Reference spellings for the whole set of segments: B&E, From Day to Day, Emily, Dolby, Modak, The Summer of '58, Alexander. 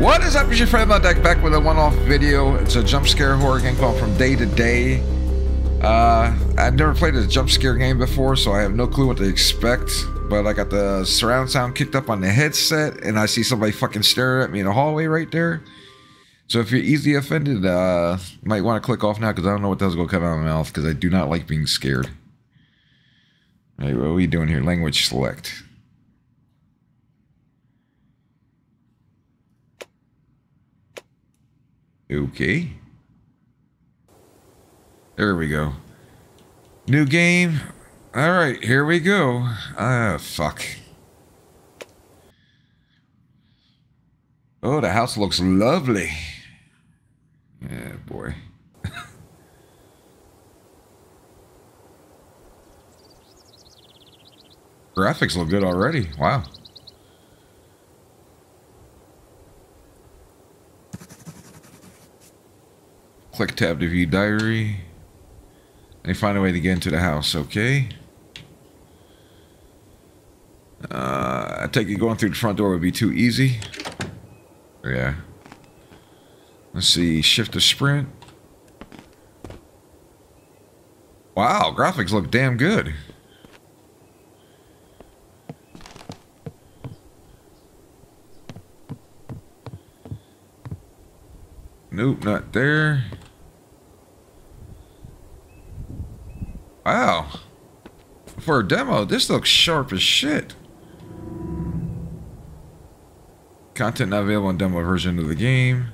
What is up, it's your friend Modak back with a one-off video. It's a jump scare horror game called From Day to Day. I've never played a jump scare game before, so I have no clue what to expect. But I got the surround sound kicked up on the headset, and I see somebody fucking staring at me in the hallway right there. So if you're easily offended, you might want to click off now, because I don't know what the hell's going to come out of my mouth, because I do not like being scared. All right, what are we doing here? Language select. Okay. There we go. New game. All right, here we go. Ah, fuck. Oh, the house looks lovely. Yeah, boy. Graphics look good already. Wow. Click tab to view diary. They find a way to get into the house, okay? I take it going through the front door would be too easy. Yeah. Let's see, shift to sprint. Wow, graphics look damn good. Nope, not there. Wow, for a demo, this looks sharp as shit. Content not available in demo version of the game.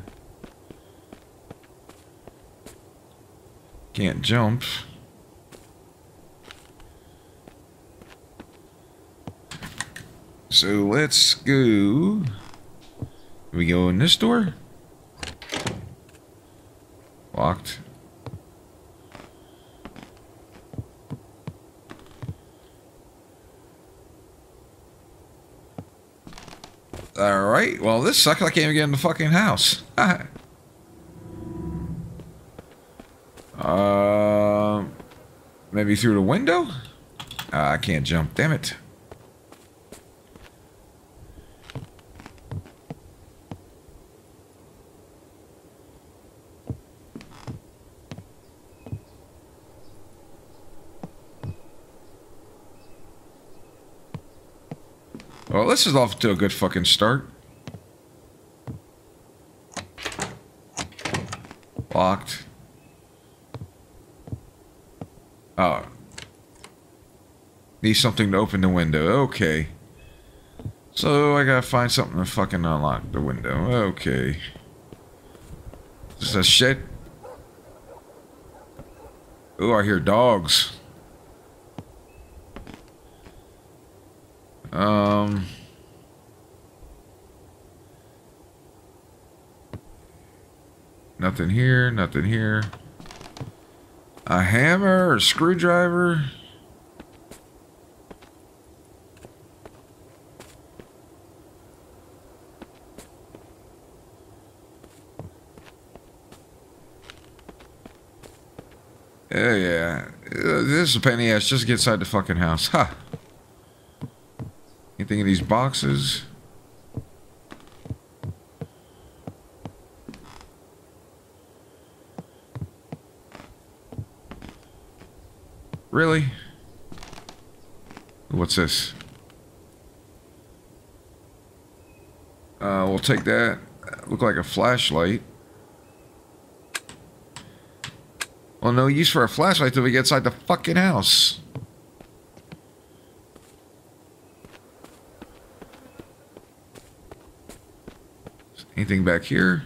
Can't jump. So let's go. We go in this door. Locked. Alright, well this sucks, I can't even get in the fucking house. Maybe through the window? I can't jump, damn it. Well, this is off to a good fucking start. Locked. Oh. Need something to open the window. Okay. So I gotta find something to fucking unlock the window. Okay. Is this a shit? Ooh, I hear dogs. Nothing here, nothing here. A hammer or a screwdriver? Yeah, yeah. This is a pain in the ass. Just get inside the fucking house. Ha! Huh. Anything in these boxes? Really? What's this? We'll take that. Look like a flashlight. Well, no use for a flashlight till we get inside the fucking house. Anything back here?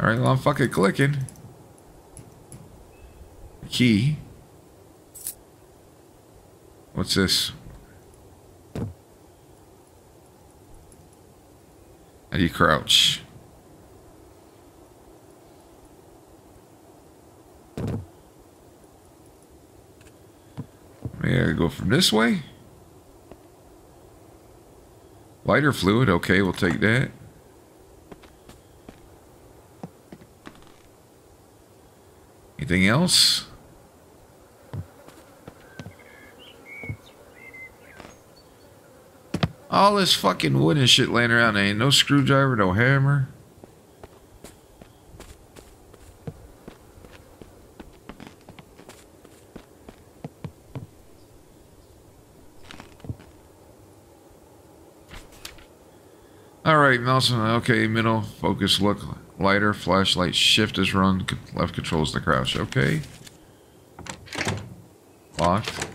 All right, well, I'm fucking clicking. Key. What's this? How do you crouch? Yeah, go from this way. Lighter fluid, okay, we'll take that. Anything else? All this fucking wood and shit laying around. There ain't no screwdriver, no hammer. Alright, Nelson. Okay, middle. Focus, look. Lighter, flashlight. Shift is run. Left controls the crouch. Okay. Locked.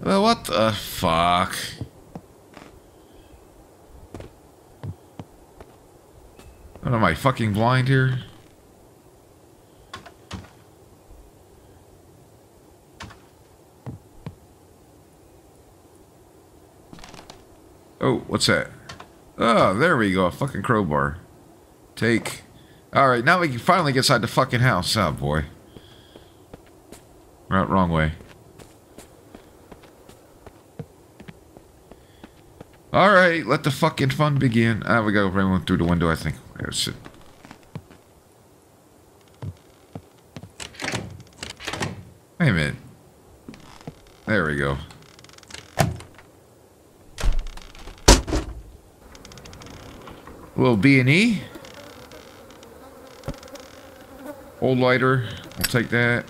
Well, what the fuck? What am I fucking blind here? Oh, what's that? Oh, there we go. A fucking crowbar. Take. Alright, now we can finally get inside the fucking house. Oh, boy. We're out wrong way. Alright, let the fucking fun begin. Ah, we gotta bring one through the window, I think. There's it. Wait a minute. There we go. A little B&E. Old lighter, I'll take that.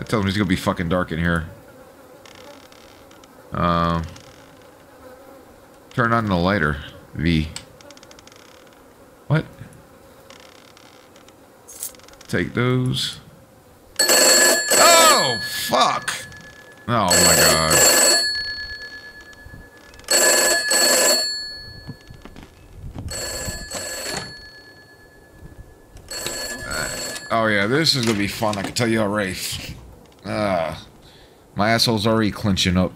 I tell him it's gonna be fucking dark in here. Turn on the lighter. V. What? Take those. Oh, fuck! Oh my god. Oh yeah, this is gonna be fun, I can tell you already. My asshole's already clenching up.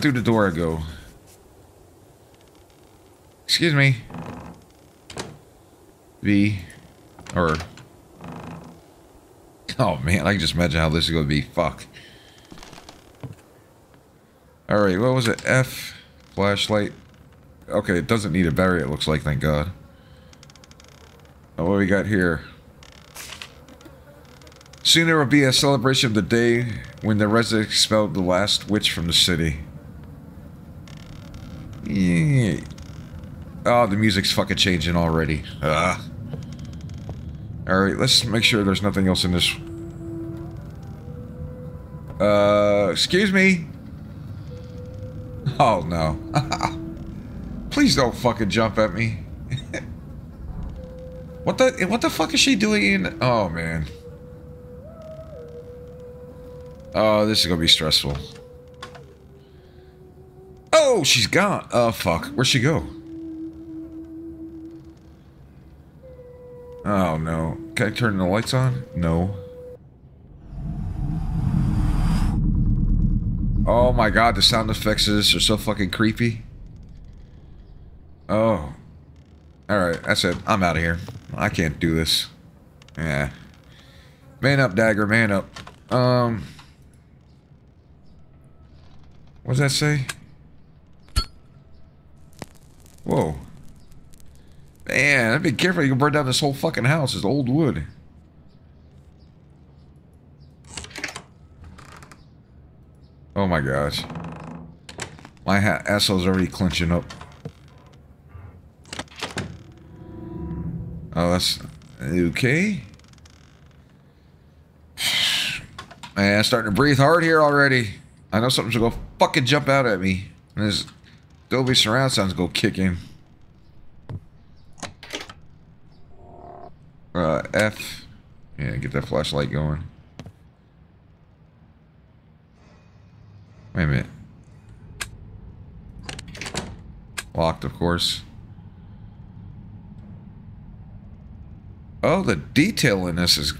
Through the door I go. Excuse me. V. Or. Oh man, I can just imagine how this is gonna be. Fuck. Alright, what was it? F. Flashlight. Okay, it doesn't need a battery, it looks like, thank god. What do we got here? Soon there will be a celebration of the day when the residents expelled the last witch from the city. Yeah. Oh, the music's fucking changing already. Ugh. Alright, let's make sure there's nothing else in this. Excuse me? Oh, no. Please don't fucking jump at me. What the fuck is she doing? Oh man. Oh, this is gonna be stressful. Oh, she's gone. Oh fuck. Where'd she go? Oh no. Can I turn the lights on? No. Oh my god, the sound effects of this are so fucking creepy. Oh. Alright, that's it. I'm out of here. I can't do this. Yeah. Man up, Dagger. Man up. What does that say? Whoa. Man, I'd be careful. You can burn down this whole fucking house. It's old wood. Oh my gosh. My asshole's already clenching up. Oh, that's okay. Man, I'm starting to breathe hard here already. I know something's gonna fucking jump out at me. And this Dolby surround sound's gonna kick in. F. Yeah, get that flashlight going. Wait a minute. Locked, of course. Oh, the detail in this is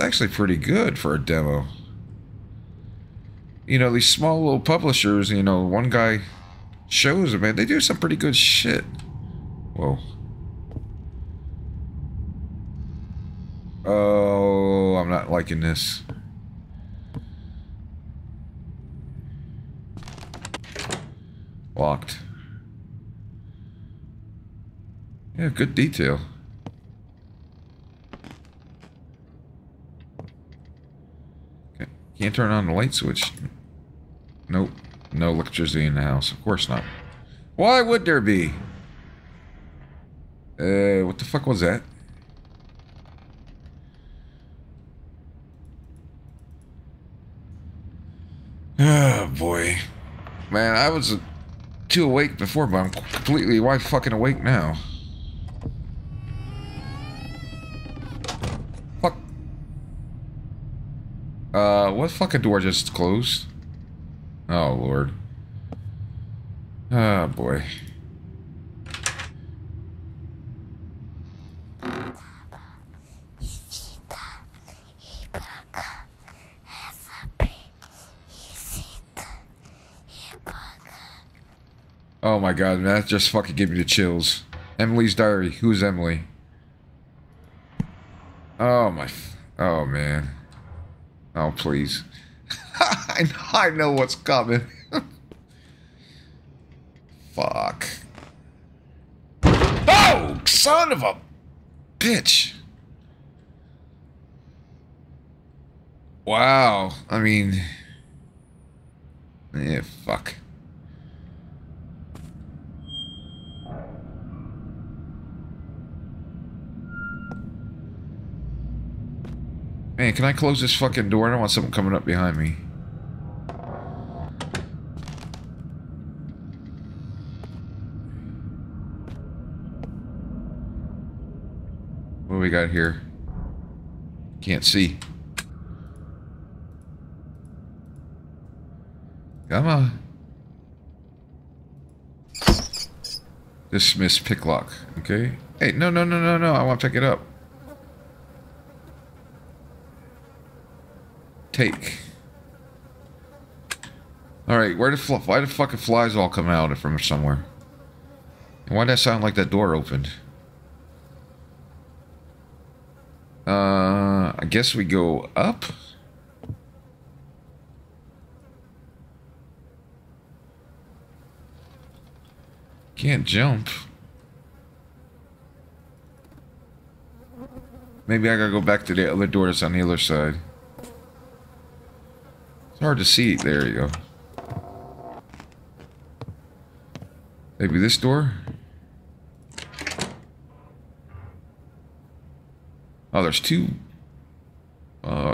actually pretty good for a demo. You know, these small little publishers, you know, one guy shows them, man, they do some pretty good shit. Whoa. Oh, I'm I'm not liking this. Locked. Yeah, good detail. Okay. Can't turn on the light switch. Nope. No electricity in the house. Of course not. Why would there be? What the fuck was that? Oh, boy. Man, I was too awake before, but I'm completely wide-fucking awake now. Fuck. What fucking door just closed? Oh, Lord. Oh, boy. Oh my god, man, that just fucking gave me the chills. Emily's diary. Who's Emily? Oh my... oh, man. Oh, please. I know what's coming. Fuck. Oh! Son of a... bitch! Wow. I mean... yeah, fuck. Man, can I close this fucking door? I don't want something coming up behind me. What do we got here? Can't see. Come on. Dismiss picklock. Okay. Hey, no, no, no, no, no. I want to pick it up. Take. Alright, why the fucking flies all come out from somewhere? And why'd that sound like that door opened? I guess we go up? Can't jump. Maybe I gotta go back to the other door that's on the other side. Hard to see. There you go. Maybe this door? Oh, there's two.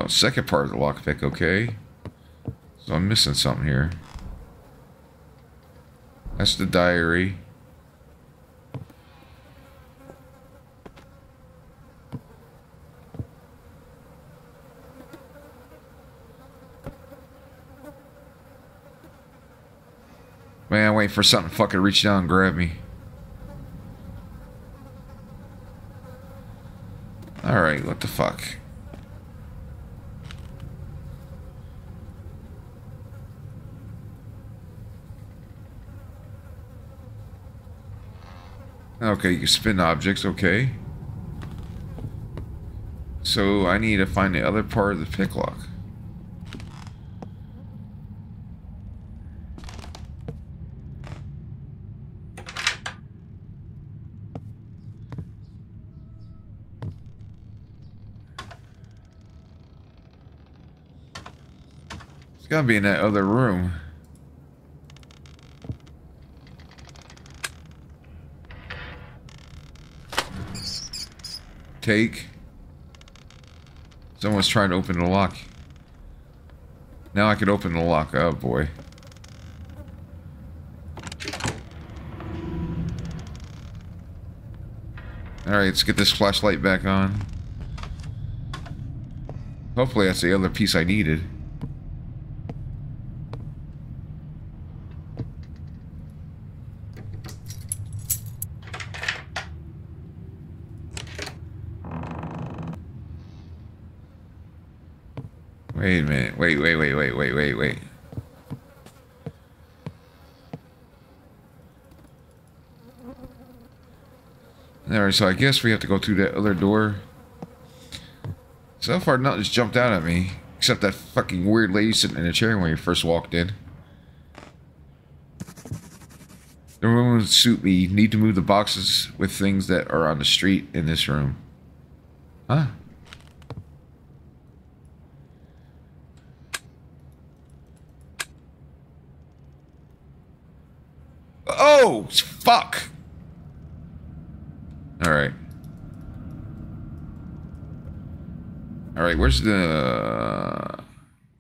Second part of the lockpick, okay. So I'm missing something here. That's the diary. Man, wait for something to fucking reach down and grab me. Alright, what the fuck? Okay, you spin objects, okay. So I need to find the other part of the picklock. It's gotta be in that other room. Take. Someone's trying to open the lock. Now I could open the lock. Oh boy. Alright, let's get this flashlight back on. Hopefully that's the other piece I needed. Wait a minute. Wait. Alright, so I guess we have to go through that other door. So far, nothing just jumped out at me. Except that fucking weird lady sitting in a chair when you first walked in. The room would suit me. You need to move the boxes with things that are on the street in this room. Huh? Oh, fuck. Alright. Alright, where's the...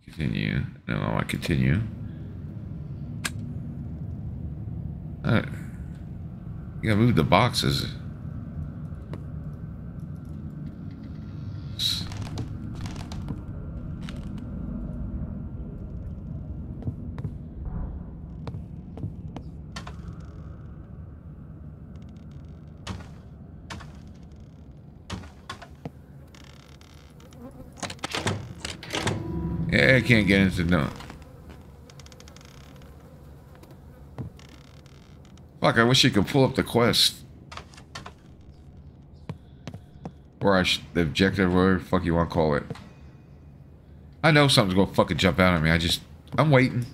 Continue. No, I want to continue. You gotta move the boxes. Yeah, I can't get into no. Fuck, I wish you could pull up the quest. Or the objective, whatever the fuck you want to call it. I know something's going to fucking jump out at me. I'm waiting.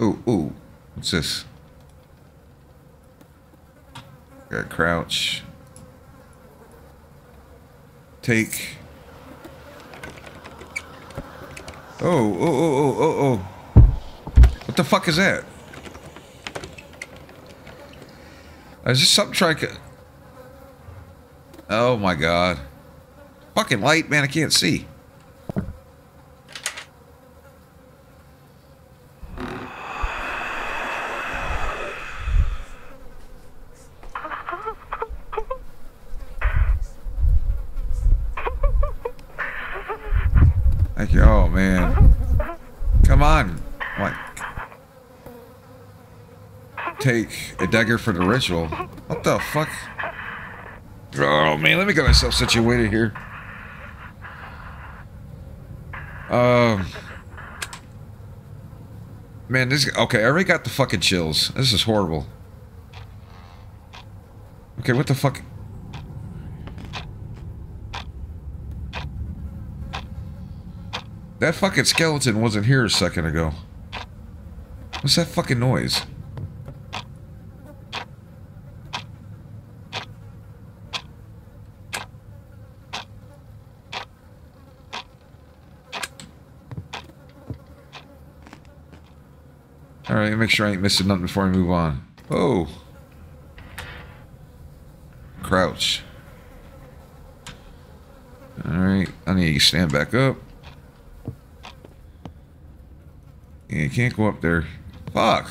Ooh, ooh. What's this? Gotta crouch. Take... Oh, oh, oh, oh, oh, oh. What the fuck is that? Is this something trying to... Oh my god. Fucking light, man, I can't see. Oh man. Come on. What? Take a dagger for the ritual. What the fuck? Oh man, let me get myself situated here. Man, this. Okay, I already got the fucking chills. This is horrible. Okay, what the fuck? That fucking skeleton wasn't here a second ago. What's that fucking noise? Alright, make sure I ain't missing nothing before I move on. Oh. Crouch. Alright, I need to stand back up. You can't go up there. Fuck!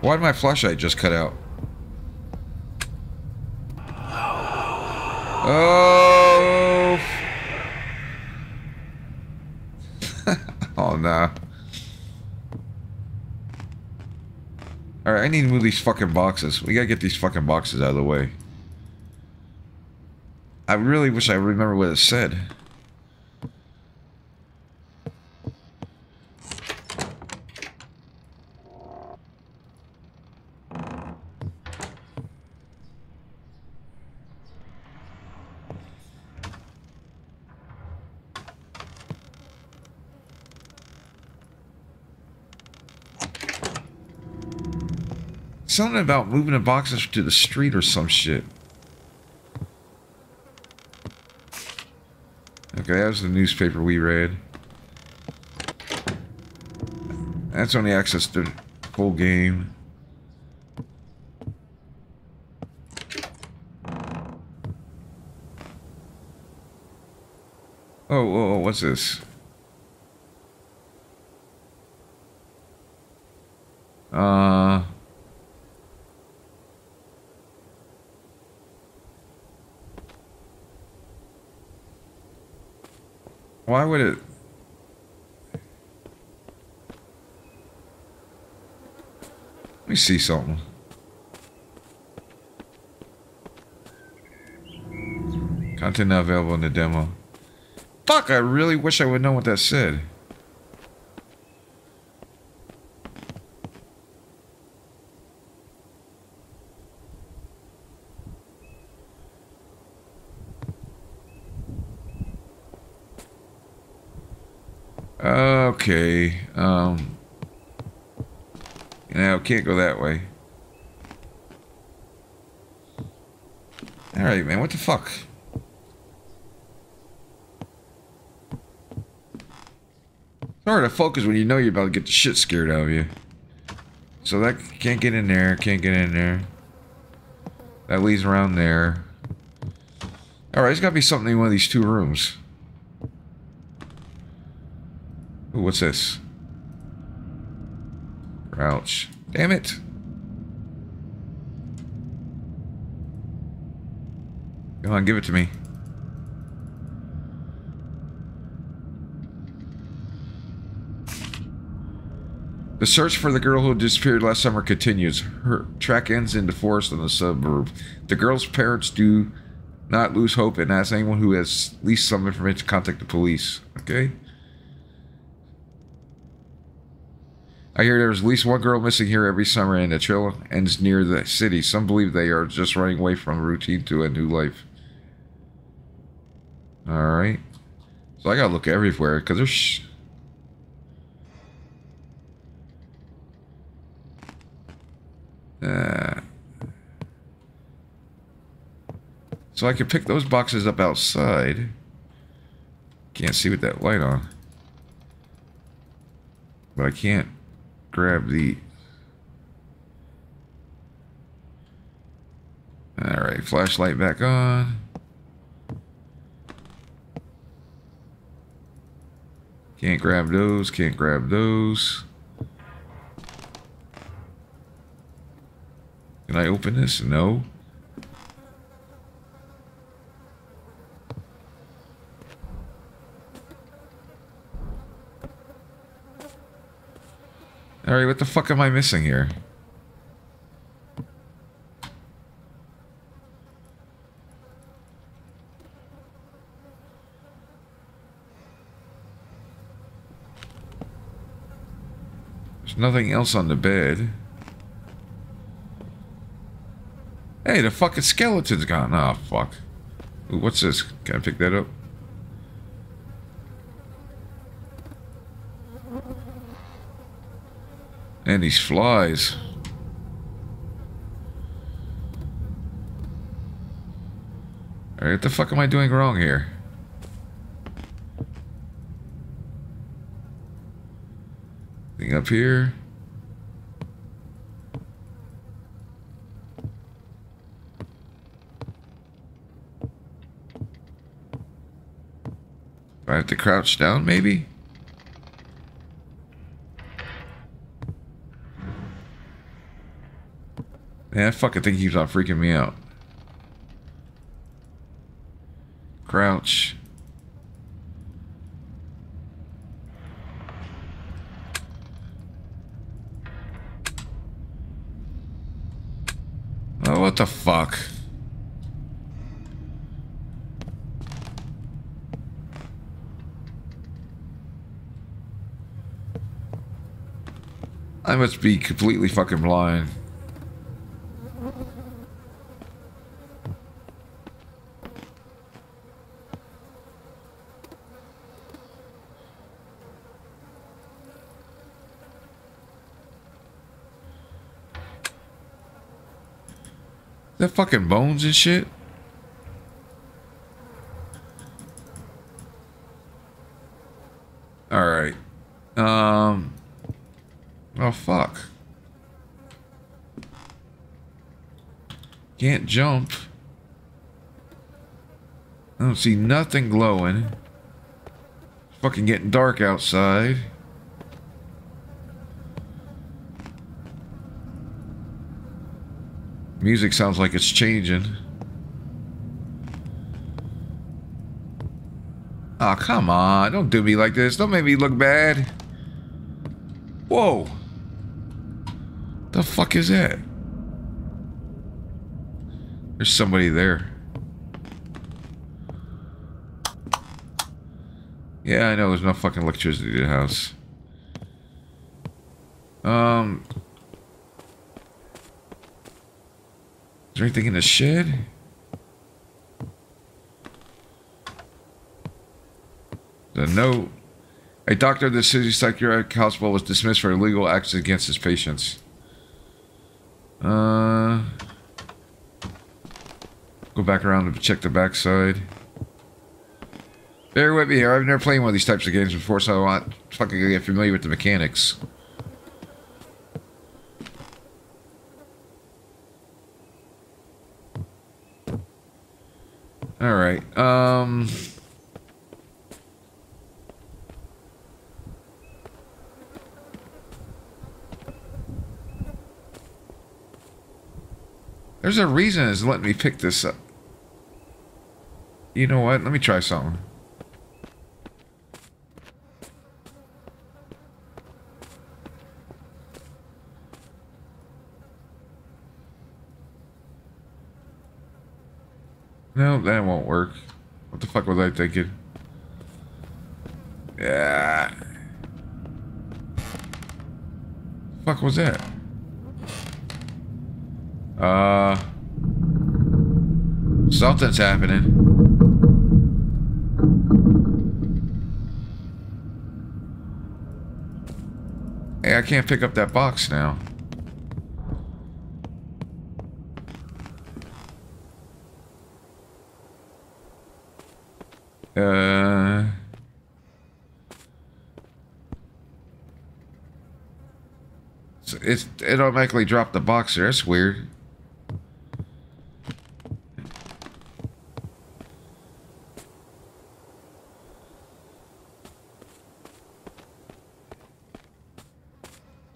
Why did my flashlight just cut out? Oh! Oh, nah. Alright, I need to move these fucking boxes. We gotta get these fucking boxes out of the way. I really wish I remember what it said. Something about moving the boxes to the street or some shit. Okay, that was the newspaper we read. That's only access to the full game. Oh, oh, oh, what's this? Why would it? Let me see something. Content not available in the demo. Fuck, I really wish I would know what that said. Okay. You know, can't go that way. Alright, man, what the fuck? It's hard to focus when you know you're about to get the shit scared out of you. So that can't get in there, can't get in there. That leads around there. Alright, there's gotta be something in one of these two rooms. Ooh, what's this? Crouch. Damn it! Come on, give it to me. The search for the girl who disappeared last summer continues. Her track ends in the forest in the suburb. The girl's parents do not lose hope and ask anyone who has at least some information to contact the police. Okay? I hear there's at least one girl missing here every summer and the trail ends near the city. Some believe they are just running away from routine to a new life. Alright. So I gotta look everywhere because there's... So I can pick those boxes up outside. Can't see with that light on. But I can't grab the... Alright, flashlight back on. Can't grab those, can't grab those. Can I open this? No. Alright, what the fuck am I missing here? There's nothing else on the bed. Hey, the fucking skeleton's gone. Ah, oh, fuck. Ooh, what's this? Can I pick that up? And these flies. Alright, what the fuck am I doing wrong here? Thing up here. Do I have to crouch down, maybe? Man, that fucking thing keeps on freaking me out. Crouch. Oh, what the fuck? I must be completely fucking blind. That fucking bones and shit. All right. Oh fuck. Can't jump. I don't see nothing glowing. It's fucking getting dark outside. Music sounds like it's changing. Aw, oh, come on. Don't do me like this. Don't make me look bad. Whoa. The fuck is that? There's somebody there. Yeah, I know. There's no fucking electricity to the house. Is there anything in the shed? The note. A doctor at the city psychiatric hospital was dismissed for illegal acts against his patients. Go back around and check the backside. Bear with me here. I've never played one of these types of games before, so I want to fucking get familiar with the mechanics. All right. There's a reason it's letting me pick this up. You know what? Let me try something. No, that won't work. What the fuck was I thinking? Yeah. Fuck was that? Something's happening. Hey, I can't pick up that box now. So it automatically dropped the box there. That's weird.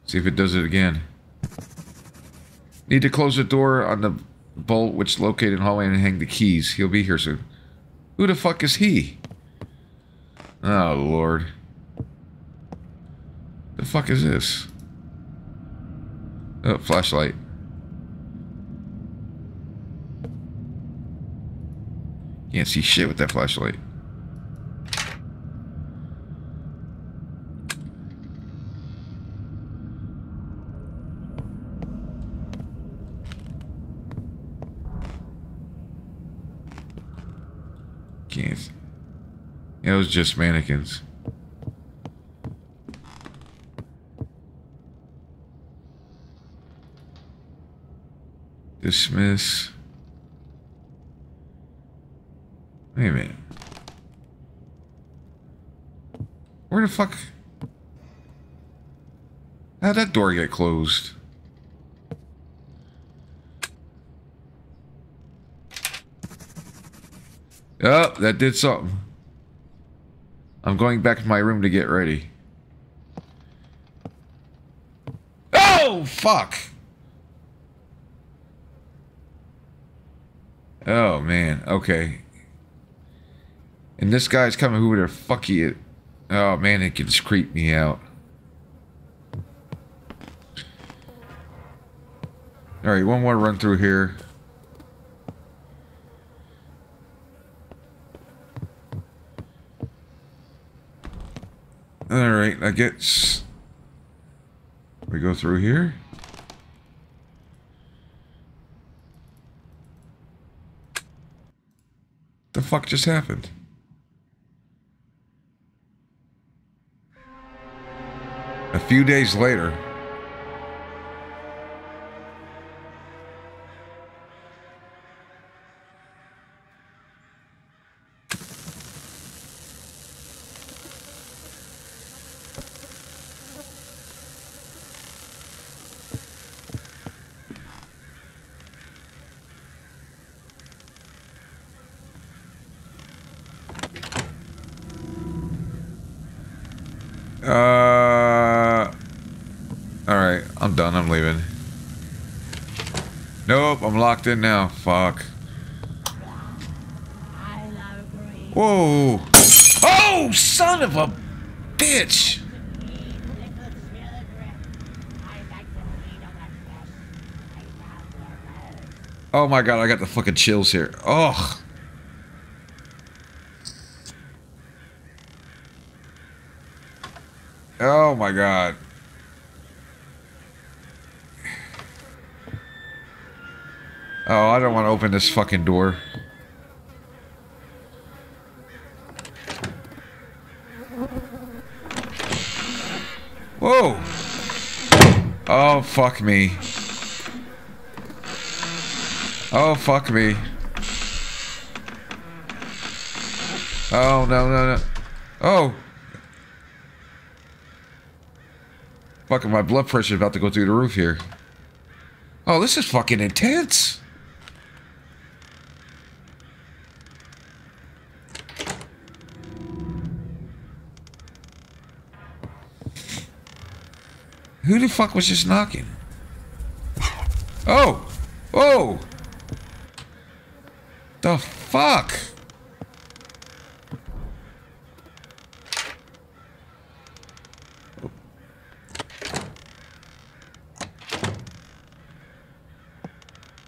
See if it does it again. Need to close the door on the bolt which is located in the hallway and hang the keys. He'll be here soon. Who the fuck is he? Oh, Lord. The fuck is this? Oh, flashlight. Can't see shit with that flashlight. It was just mannequins. Dismiss. Wait a minute. Where the fuck? How'd that door get closed? Oh, that did something. I'm going back to my room to get ready. Oh, fuck. Oh, man. Okay. And this guy's coming. Who the fuck he is? Oh, man, it can just creep me out. All right, one more run through here. All right, I guess we go through here. The fuck just happened? A few days later. Alright, I'm done, I'm leaving. Nope, I'm locked in now. Fuck. Whoa! Oh, son of a bitch! Oh my god, I got the fucking chills here. Ugh! Oh my god. Oh, I don't want to open this fucking door. Oh, fuck me. Oh, fuck me. Oh, no, no, no. Oh! Fucking my blood pressure about to go through the roof here. Oh, this is fucking intense! Who the fuck was just knocking? Oh! Oh! The fuck?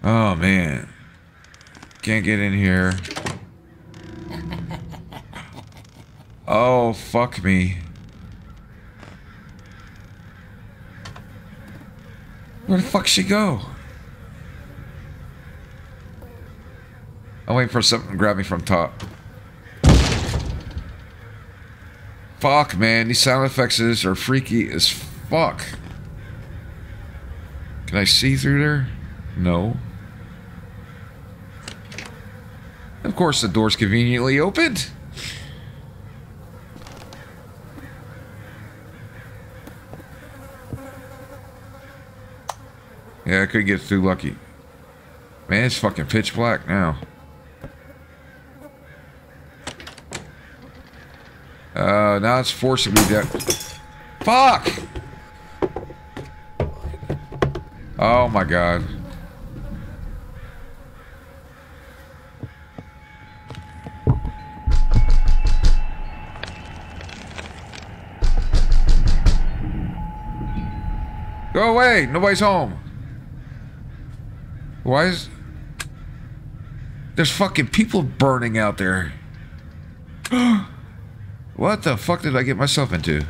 Oh, man. Can't get in here. Oh, fuck me. Where the fuck she go? I'm waiting for something to grab me from top. Fuck, man. These sound effects are freaky as fuck. Can I see through there? No. Of course, the door's conveniently opened. Yeah, I could get too lucky. Man, it's fucking pitch black now. Now it's forcing me down. Fuck! Oh my god. Go away! Nobody's home! Why is... There's fucking people burning out there. What the fuck did I get myself into?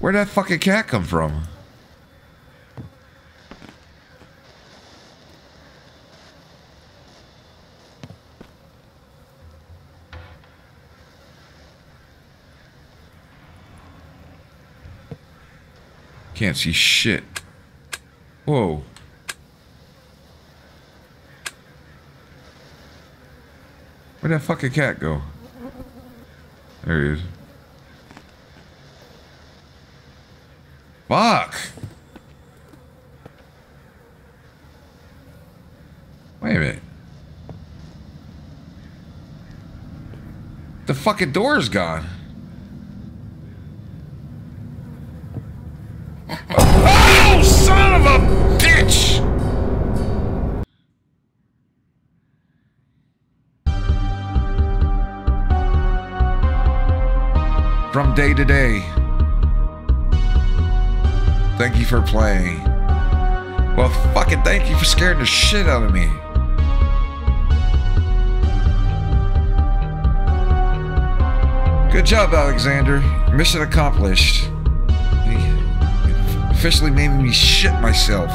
Where'd that fucking cat come from? Can't see shit. Whoa. Where'd that fucking cat go? There he is. Fuck! Wait a minute. The fucking door is gone. Oh, son of a bitch! From Day to Day. Thank you for playing. Well, fucking thank you for scaring the shit out of me. Good job, Alexander. Mission accomplished. Officially made me shit myself.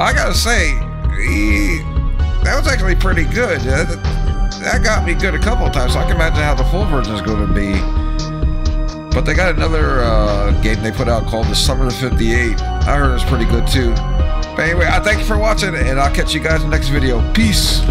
I gotta say, that was actually pretty good. That got me good a couple of times, so I can imagine how the full version is going to be. But they got another game they put out called The Summer of '58. I heard it was pretty good too. But anyway, I thank you for watching, and I'll catch you guys in the next video. Peace!